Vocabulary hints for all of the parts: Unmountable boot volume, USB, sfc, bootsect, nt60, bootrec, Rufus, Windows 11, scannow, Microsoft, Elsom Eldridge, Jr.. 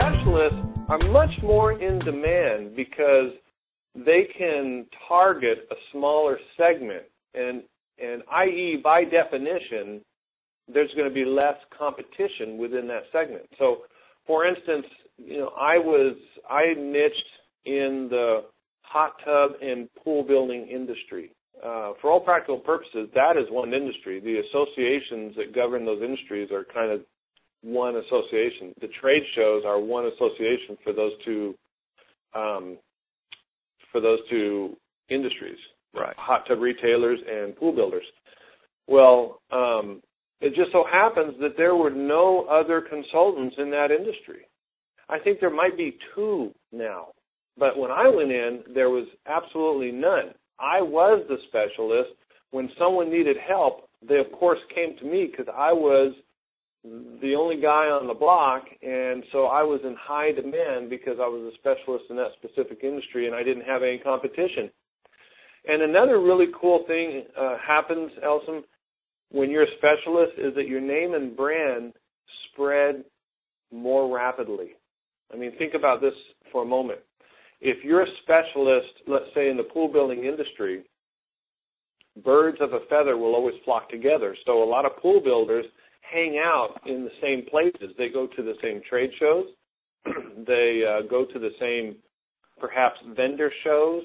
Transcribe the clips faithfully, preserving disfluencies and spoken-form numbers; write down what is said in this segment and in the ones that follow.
specialists are much more in demand because they can target a smaller segment, and, and i e, by definition, there's going to be less competition within that segment. So, for instance, you know, I was, I niched in the hot tub and pool building industry. Uh, for all practical purposes, that is one industry. The associations that govern those industries are kind of one association. The trade shows are one association for those two, um, for those two industries, right? Hot tub retailers and pool builders. Well, um, it just so happens that there were no other consultants in that industry. I think there might be two now, but when I went in, there was absolutely none. I was the specialist. When someone needed help, they, of course, came to me because I was the only guy on the block, and so I was in high demand because I was a specialist in that specific industry and I didn't have any competition. And another really cool thing uh, happens, Elsom, when you're a specialist is that your name and brand spread more rapidly. I mean, think about this for a moment. If you're a specialist, let's say in the pool building industry, birds of a feather will always flock together. So a lot of pool builders hang out in the same places. They go to the same trade shows. They uh, go to the same, perhaps, vendor shows.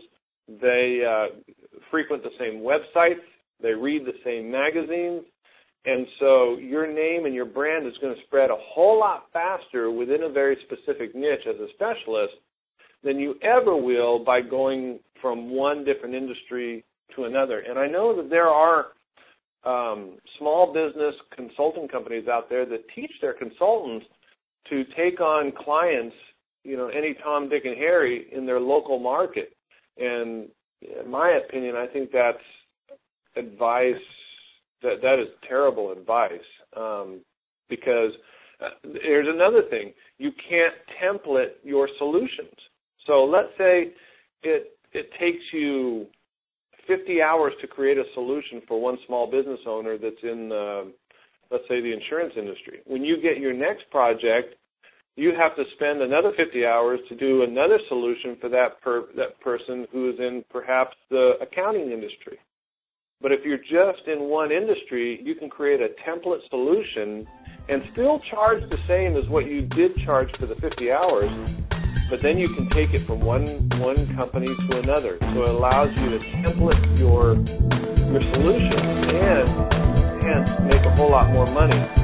They uh, frequent the same websites. They read the same magazines. And so your name and your brand is going to spread a whole lot faster within a very specific niche as a specialist than you ever will by going from one different industry to another. And I know that there are um, small business consulting companies out there that teach their consultants to take on clients, you know, any Tom, Dick, and Harry in their local market. And in my opinion, I think that's advice, that, that is terrible advice um, because uh, here's another thing. You can't template your solutions. So let's say it it takes you fifty hours to create a solution for one small business owner that's in, uh, let's say, the insurance industry. When you get your next project, you have to spend another fifty hours to do another solution for that per, that person who is in perhaps the accounting industry. But if you're just in one industry, you can create a template solution and still charge the same as what you did charge for the fifty hours, but then you can take it from one one company to another. So it allows you to template your your solution and hence make a whole lot more money.